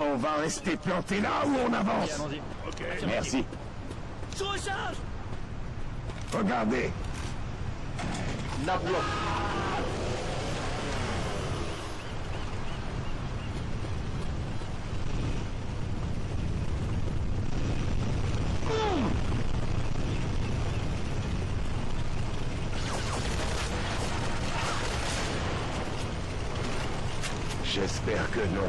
On va rester planté là où on avance. Allez, okay. Merci. Je recharge. Regardez. Naplop. J'espère que non.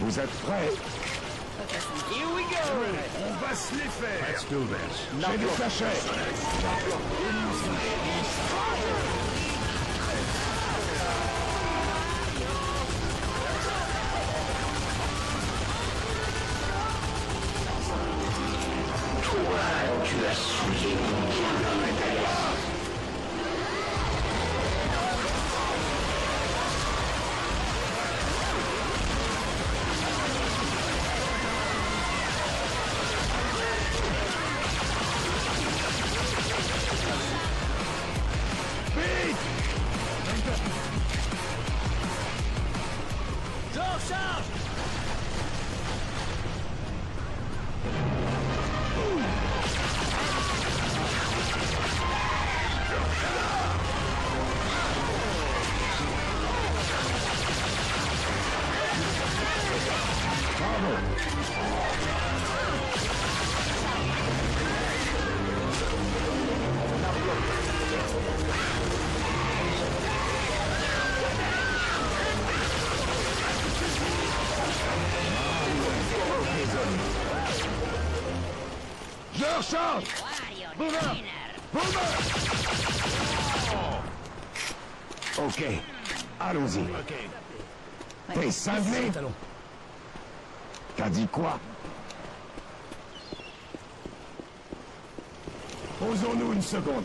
Vous êtes prêts? Here we go! On va se les faire! Let's do this! J'ai des sachets! Toi, tu as souillé mon diable métallique! Jean-Charles! Jean-Charles! Boomer! Boomer! Oh. Ok, allons-y. Okay. T'es cinglé? T'as dit quoi? Posons-nous une seconde.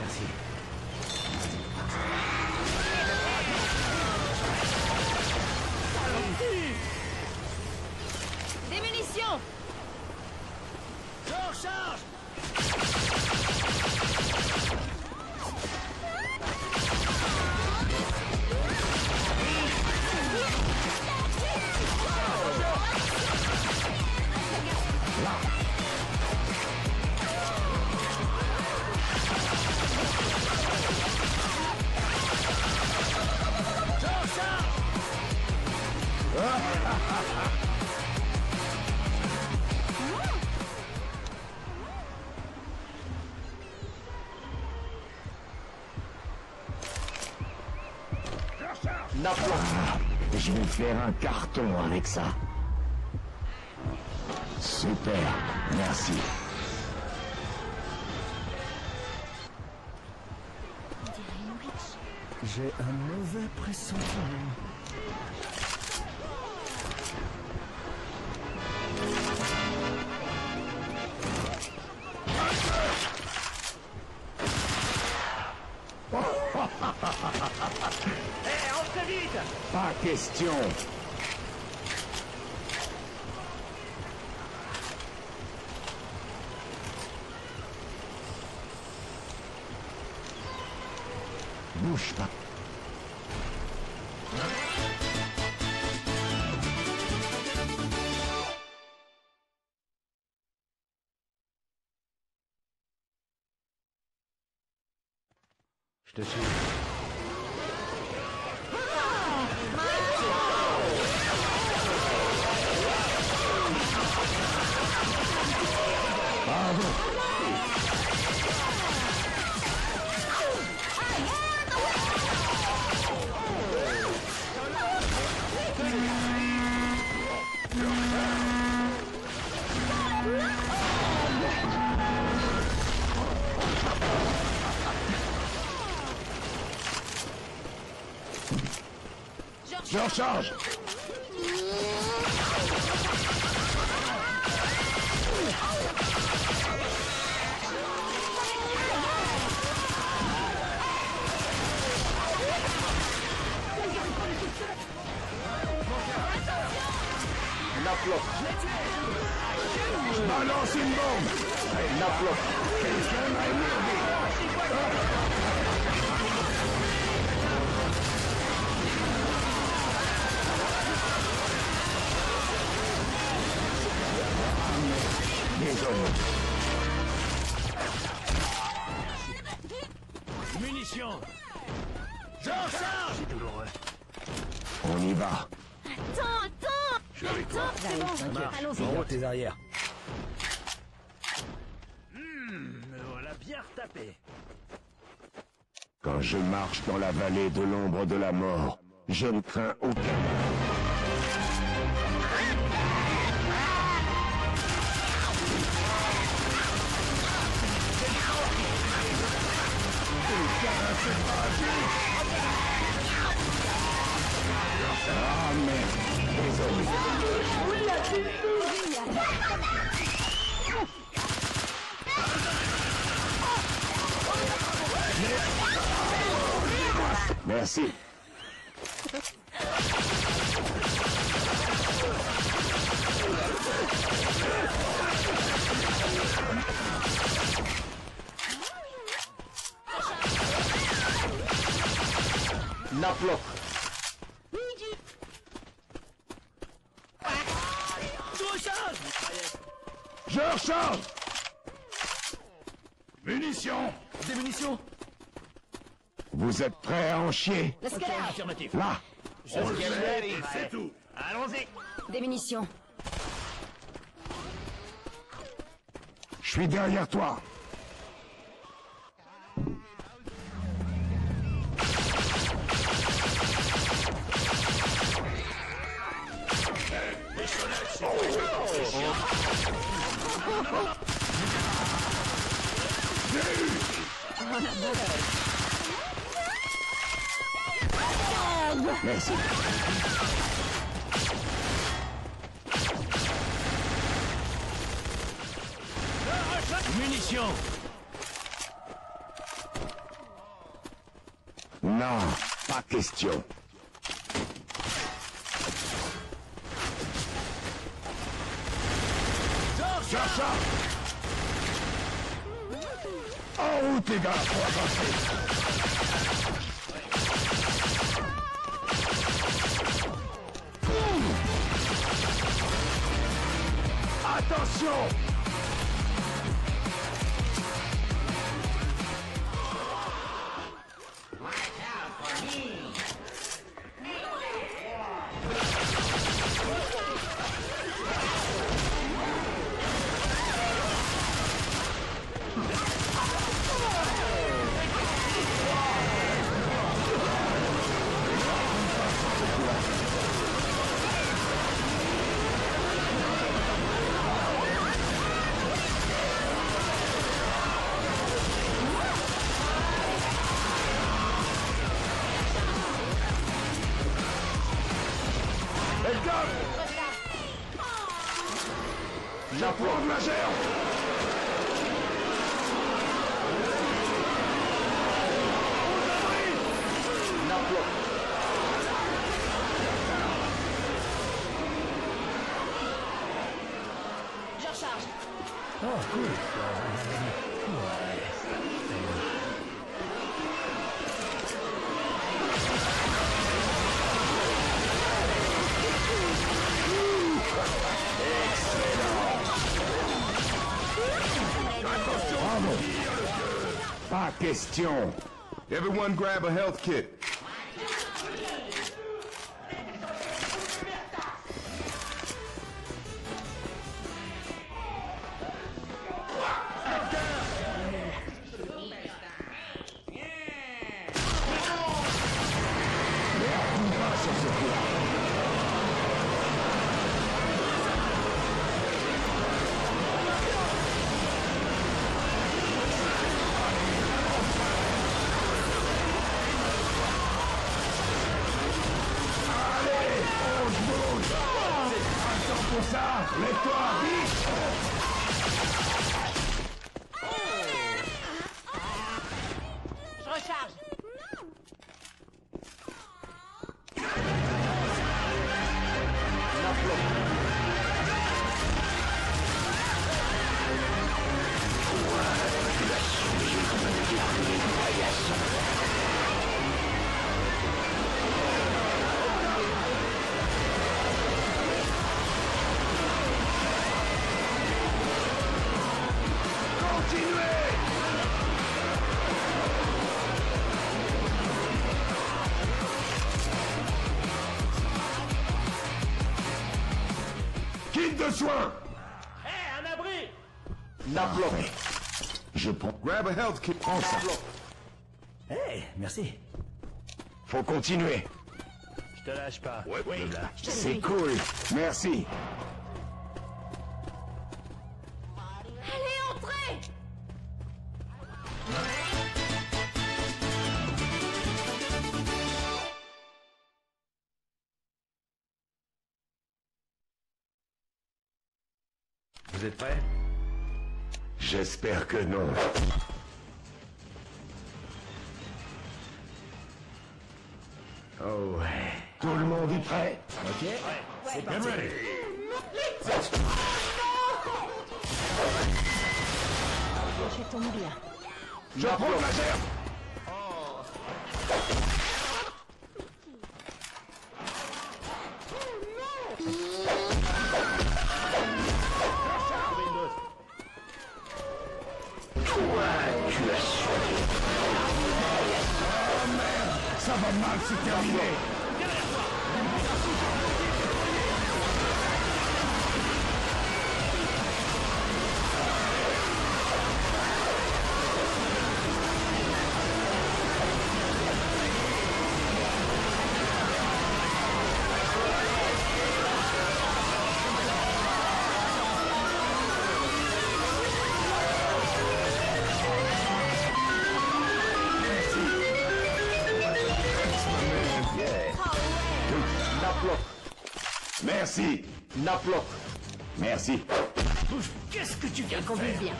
Merci. Des munitions. Je recharge. Naplok. Je vais faire un carton avec ça. Super, merci. J'ai un mauvais pressentiment. Hé, hey, rentre vite! Pas question. Bouge pas. Je te suis. Bravo. Jean-Charles! Naplop! Balance une bombe! Naplop! Quelqu'un m'a énervé! Munitions. Jean-Charles. C'est douloureux. On y va. Attends. Je vais avec toi. Allons-y. En route les arrières. Me voilà bien retapé. Quand je marche dans la vallée de l'ombre de la mort, je ne crains aucun mal. Ah merde, désolé. Oui, merci. Naplok. Je recharge. Munitions. Des munitions. Vous êtes prêts à en chier? Affirmatif. Là. On le fait, c'est tout. Allons-y. Des munitions. Je suis derrière toi. Merci. Munitions. Non, pas question. Cherche. En route les gars, pour avancer. Attention. Watch out for me. J'approuve la gerbe. Oh, cool. Excellent. Bravo. Pas question. Everyone grab a health kit. Grab a health kit. Prends ça. Hey, merci. Faut continuer. Je te lâche pas. Ouais, oui, c'est cool. Merci. Allez, entrez. Vous êtes prêts? J'espère que non. Oh ouais. Tout le monde est prêt? Ok. Ouais. C'est parti. Get ready. Je tombe bien. Je prends la gerbe. Ça va mal se terminer. Merci, Naplok. Merci. Qu'est-ce que tu viens de faire? Bien.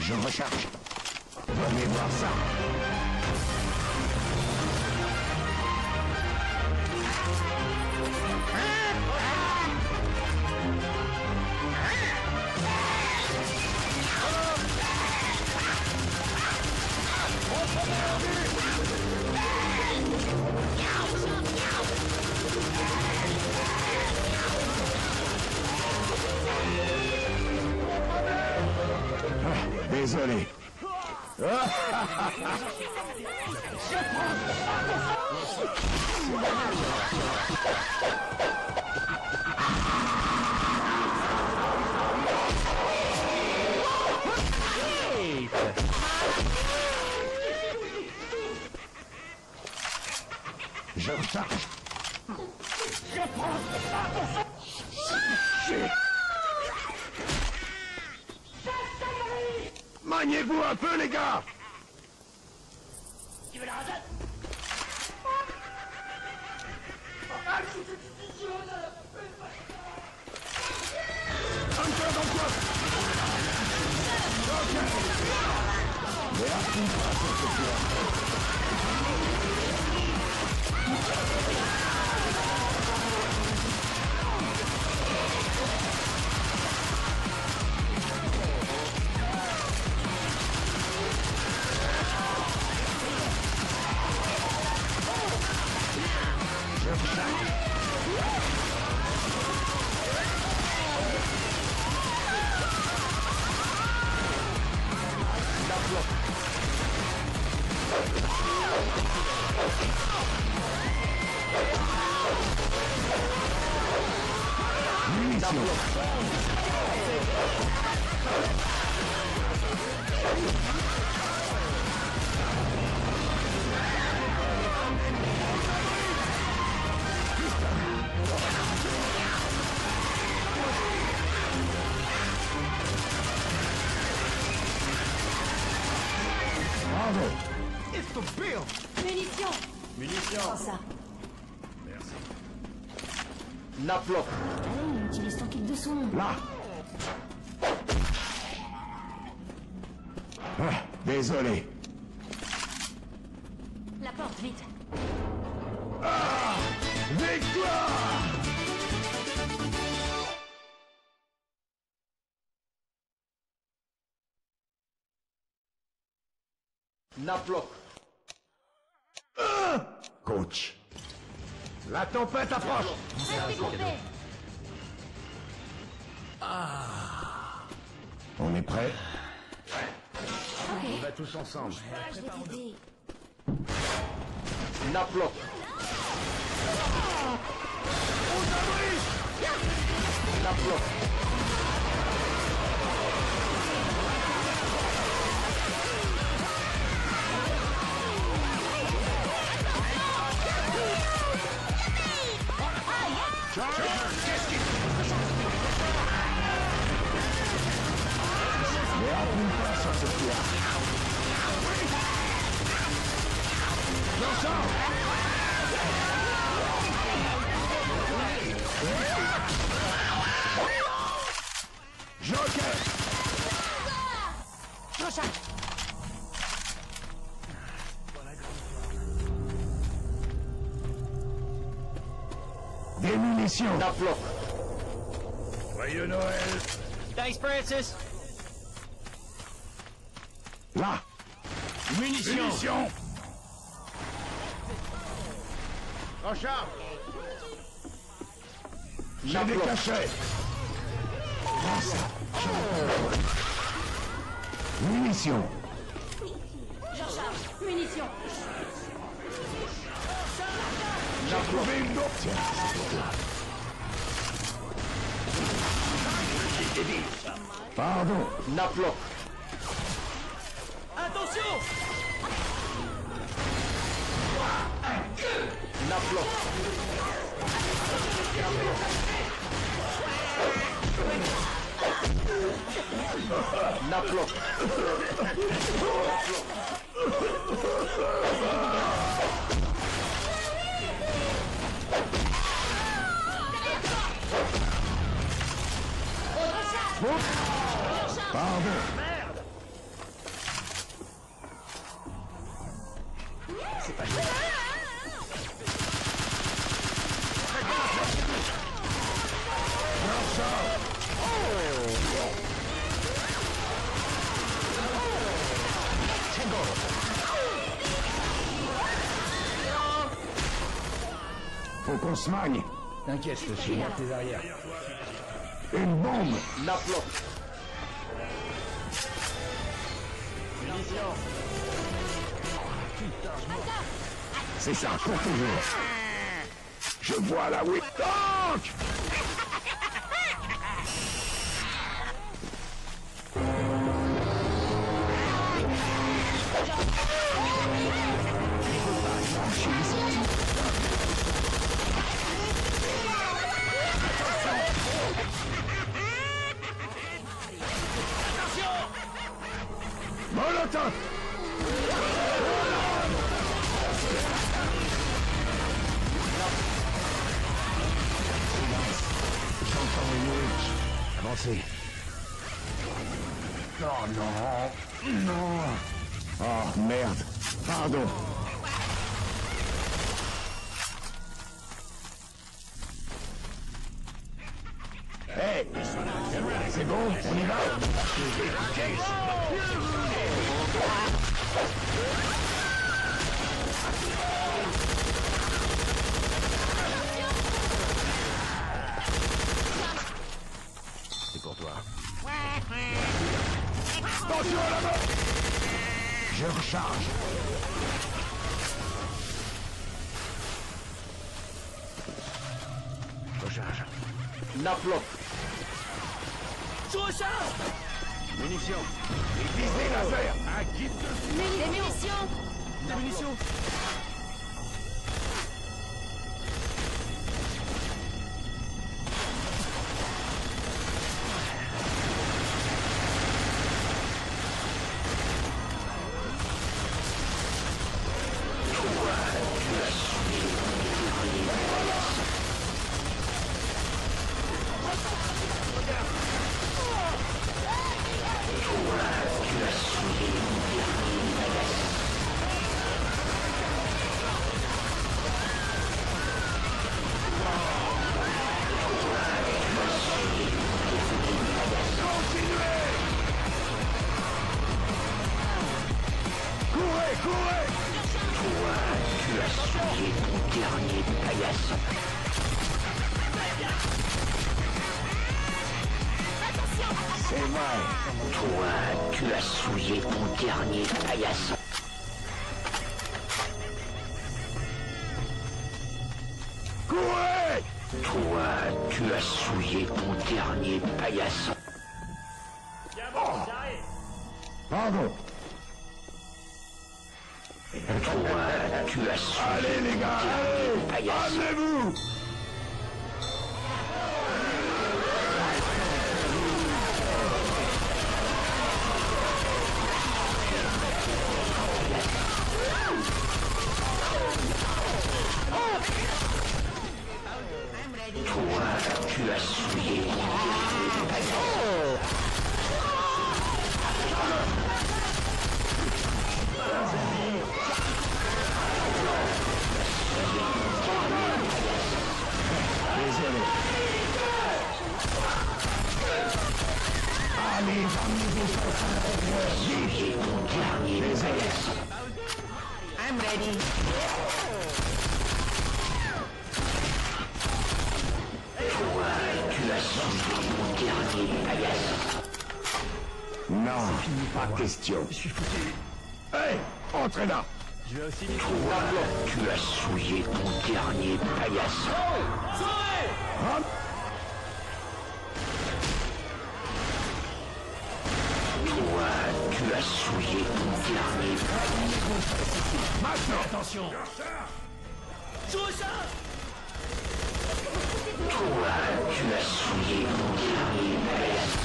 Je recharge. Venez voir ça. Désolé. Je prends. Je recharge. Je prends. Maniez-vous un peu, les gars! Tu veux la rajouter? Encore dans toi! Ok! Merci pour ce Naplop. Hey, utilise ton kit de son. Là. Ah, désolé. La porte, vite. Ah, victoire! Naplop. Ah, coach. La tempête approche. On est prêt? Okay. On va tous ensemble. Naplok. Naplok. Nunca sospecha. ¡No son! ¡Joker! ¡Rosa! Des munitions! Naplok! Joyeux Noël! Thanks, Francis! Là! Munitions! En charge! J'ai des cachets! Prends ça! Munitions! Jean-Charles! Munitions! J'ai trouvé une bombe! Tiens, c'est toi. Pardon! Naplop! Attention! Naplop! Naplop! Pardon! C'est pas grave. Faut qu'on se magne. T'inquiète, je suis monté derrière. Une bombe. Naplop. C'est ça, pour toujours. Je vois la whip tank. Attention. Molotov. Avancez. Oh non, non. Oh merde. Pardon. Hey, c'est bon, on y va. Pour toi. Attention à la main. Je recharge. Je recharge. Naplop. Je recharge. Munitions. Épuisé laser. Un kit de munitions. Des munitions. I'm ready. Tu as senti mon dernier paillasse. Non, pas question. Je suis foutu. Hey, entrez là. Je vais aussi vite. Tu as souillé ton dernier paillasse. Oh, sorry. Tu as souillé ton dernier paillasse. Maintenant, attention. Je recharge. Toi, tu as souillé mon dernier paillasse.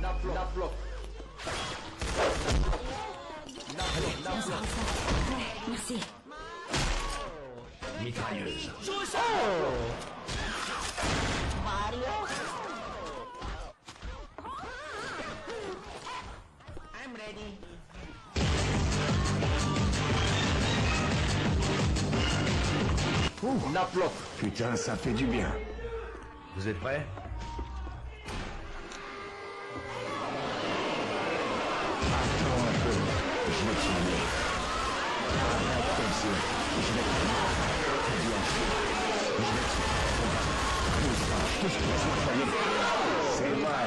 Naplop. Naplop. Merci. Mitrailleuse. Mario. I'm ready. Ouh, Naplop. Putain, ça fait du bien. Vous êtes prêts? Je me tiens bien. Arrête comme ça. Je vais te faire. Je vais te faire. Tout ça, je te fais ça, ça y est. C'est vrai.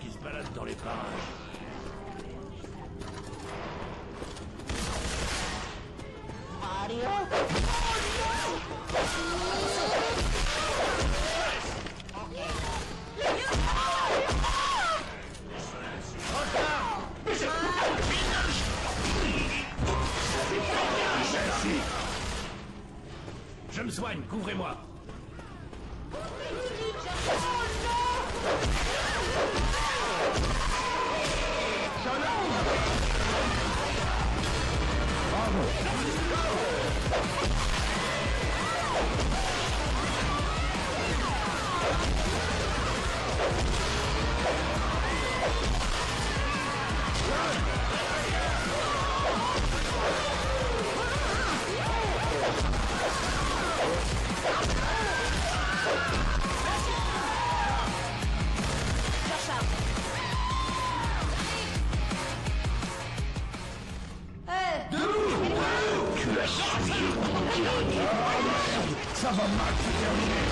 Qui se balade dans les parages. Mario. Je me soigne, couvrez-moi. Ça va mal se terminer.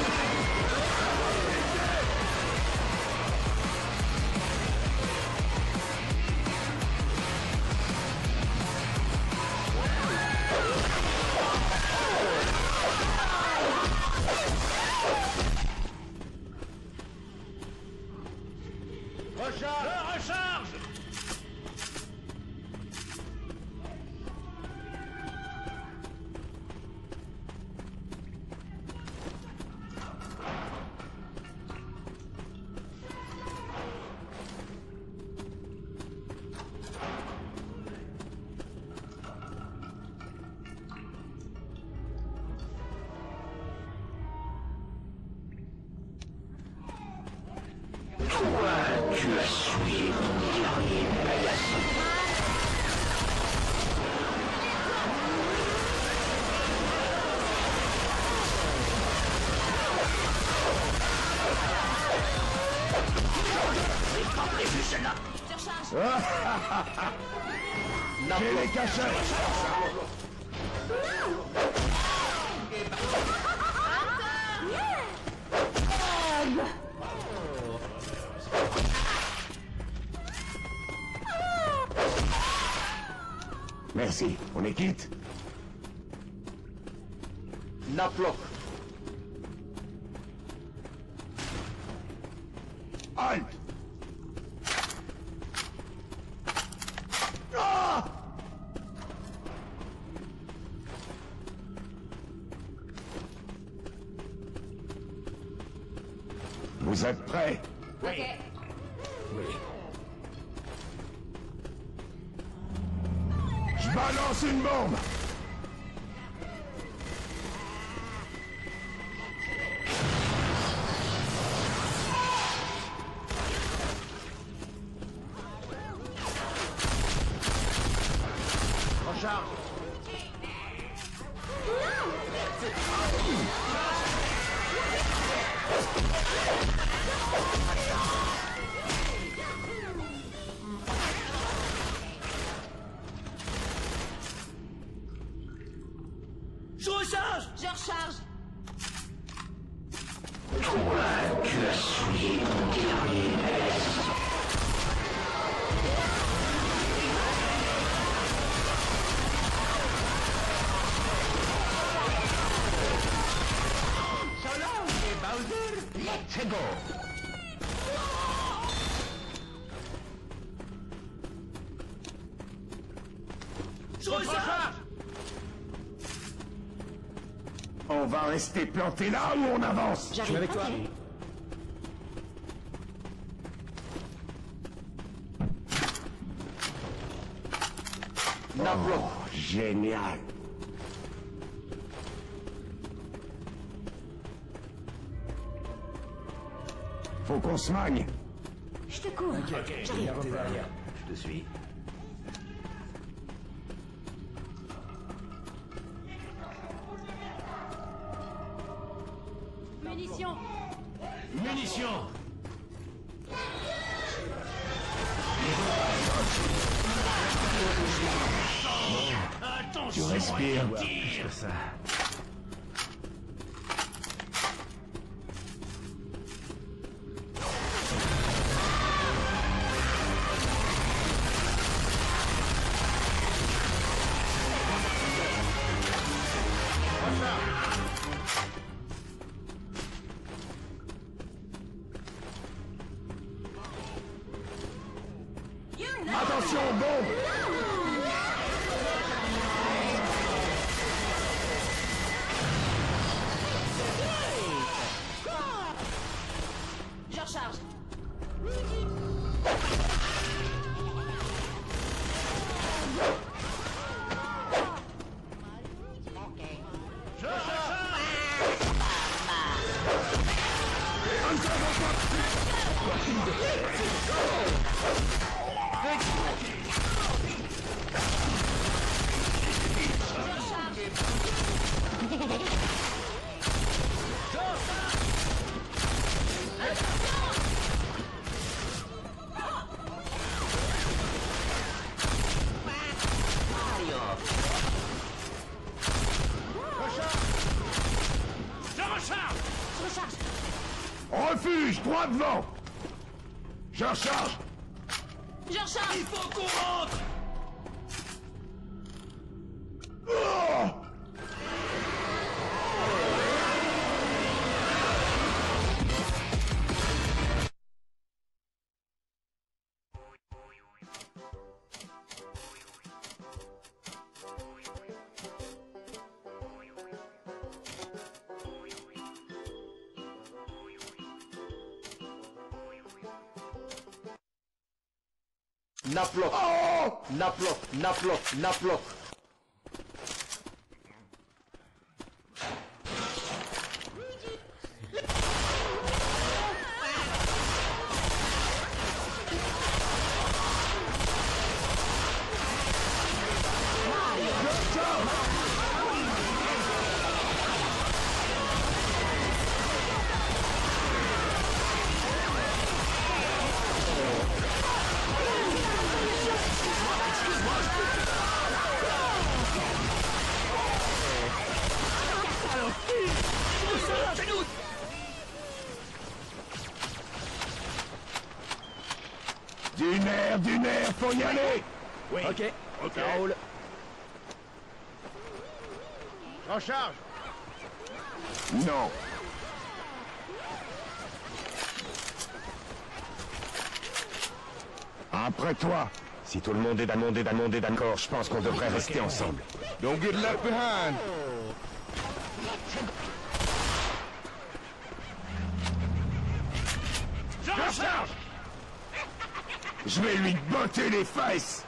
Recharge. Tu as souillé mon dernier paillasse. celle-là. Je te recharge. J'ai les cachettes. Non. Merci, on est quitte. Naplok. Halt. Ah! Vous êtes prêts? Oui. Okay. Oui. Je balance une bombe. On va rester planté là où on avance. Je suis avec toi. Naplo, génial. Faut qu'on se magne. Je te cours. Ok, j'arrive. Je te suis. Attention, bombe! Droit devant. Je recharge. Je recharge. Il faut qu'on rentre. Naplop, oh Naplop, Naplop, Naplop. Merde du nerf, faut y aller. Oui. Ok. Ok. Ça roule. En charge. Non. Après toi. Si tout le monde est d'accord, je pense qu'on devrait rester ensemble. Don't get left behind. Jean-Charles! Je vais lui botter les fesses.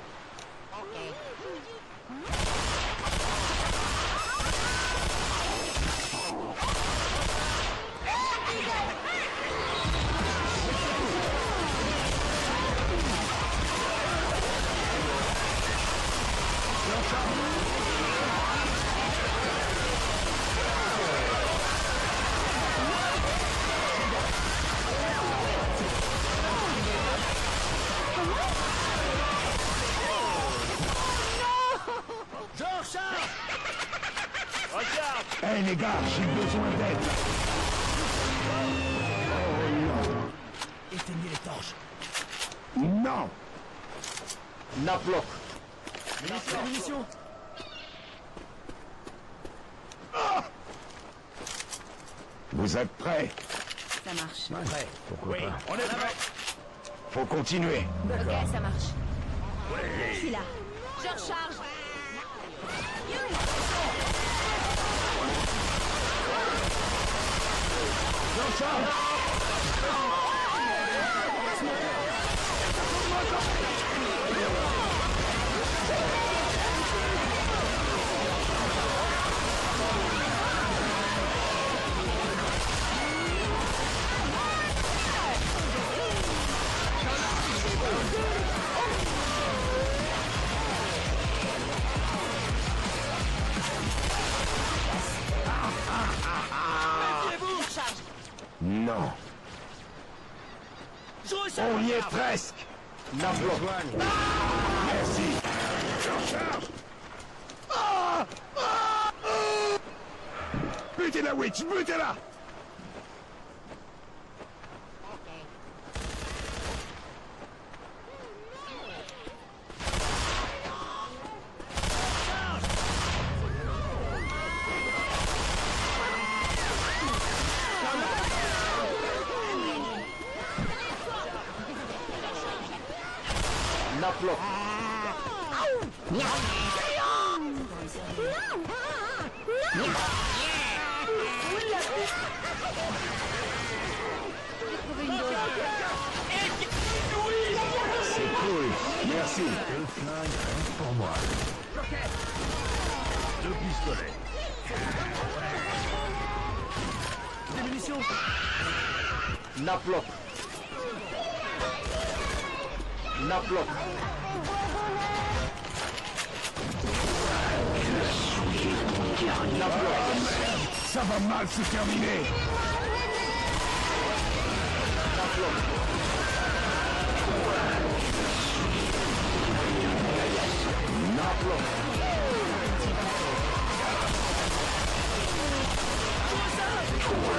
Hey les gars, j'ai besoin d'aide. Oh non. Éteignez les torches. Non. Naplok. Munitions. Vous êtes prêts? Ça marche. Ouais, prêt. Pourquoi pas. On est prêts. Faut continuer. D'accord. Ok, ça marche. Oui. Je suis là. Je recharge. Non. On y est presque. Naplo. Merci. Je charge. Butez-la, Witch, butez-la. Naplo. C'est cool. Merci. Pour moi. Deux pistolets. Des munitions. Naplo. Naplop. Ça va mal se terminer. Naplop. Naplop. Naplop. Naplok.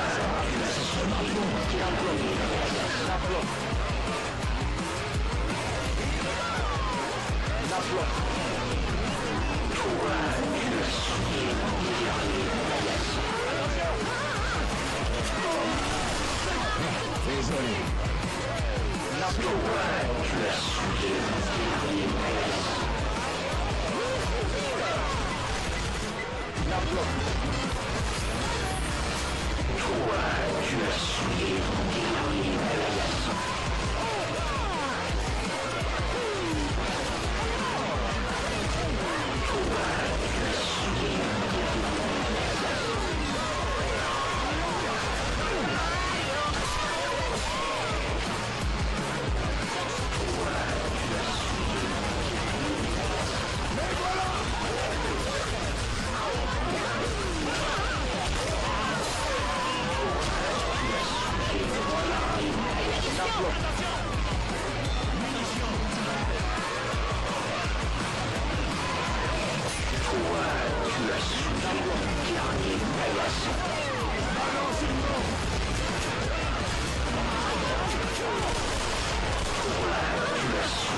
Désolé. Naplok. Naplok. Toi, tu as souillé mon dernier malaise.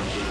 Yes,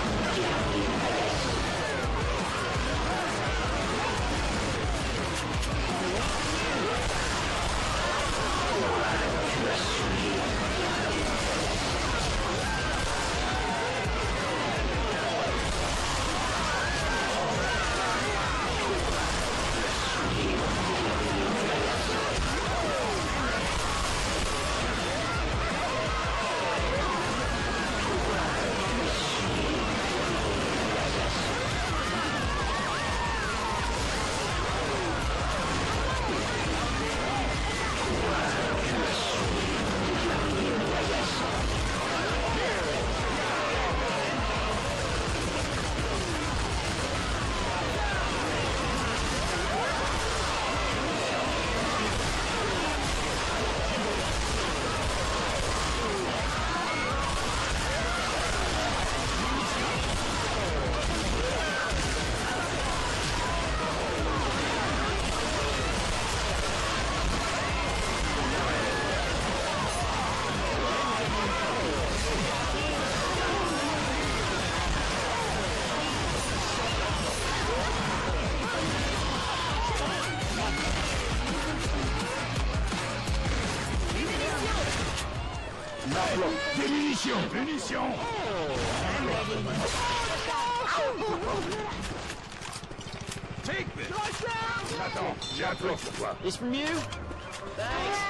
Naplop. Des munitions. Munitions. Take this. Attends, j'ai un plan sur toi. It's from you. Thanks.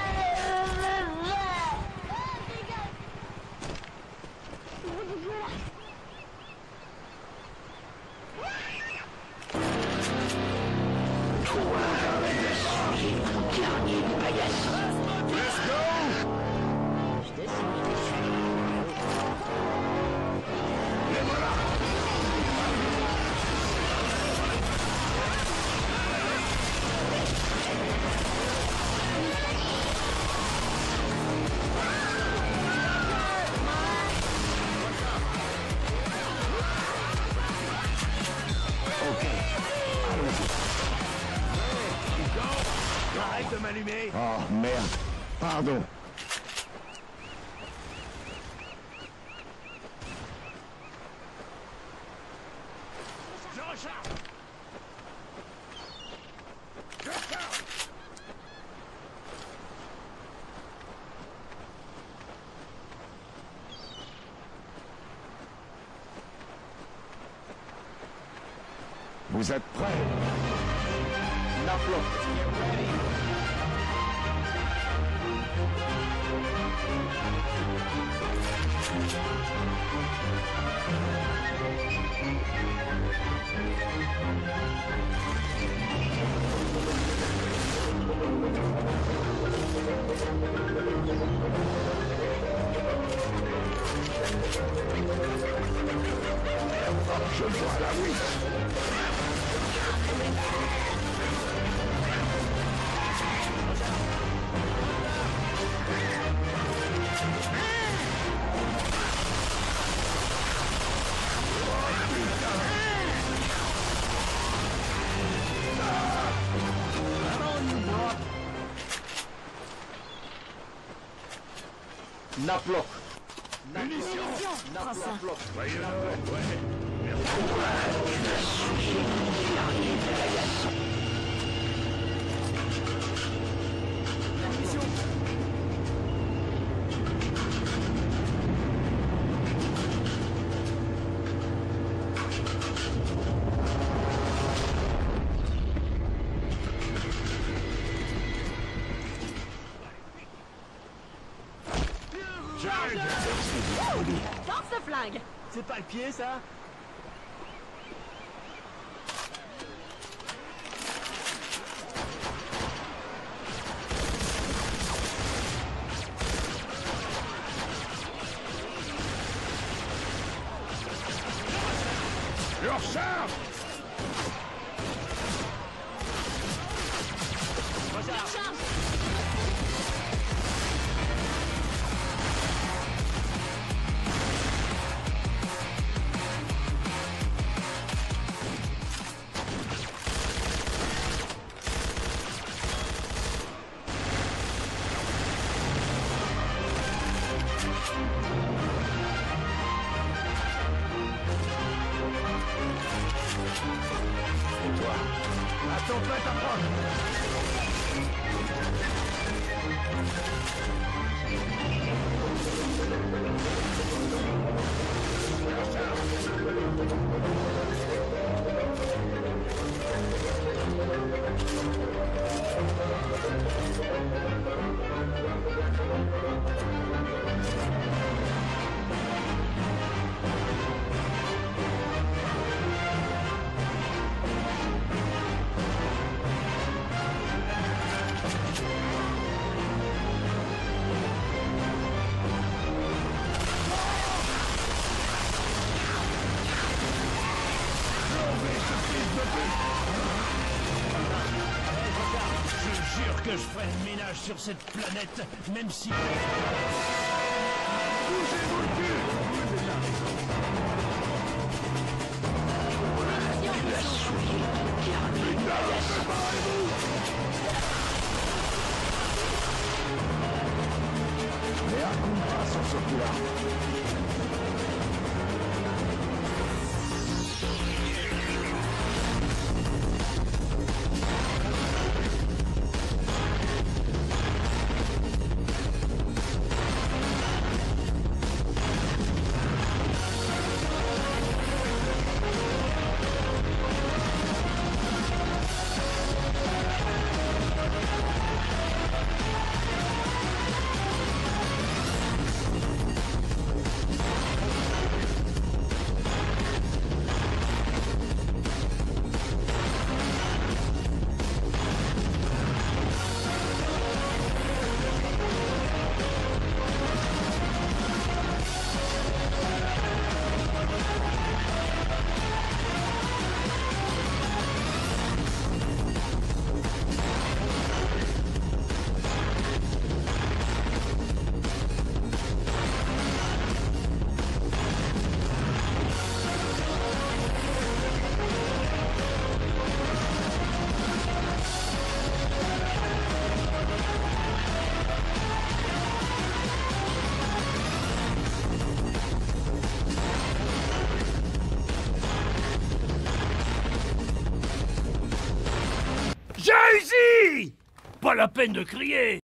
Oh merde, pardon. Vous êtes prêts? Naplok. Je le vois là, oui. Naplok. Munition. Naplok. Voyez là. Ouais. Merci. Tu m'as suivi mon dernier délégation. Munition. C'est pas le pied, ça? Je recharge! Sur cette planète, même si... Bougez-vous le cul! Vous avez la raison. Tu l'as souillé, garde-le. Putain, préparez-vous! Mais raconte pas sans ce coup-là. la peine de crier.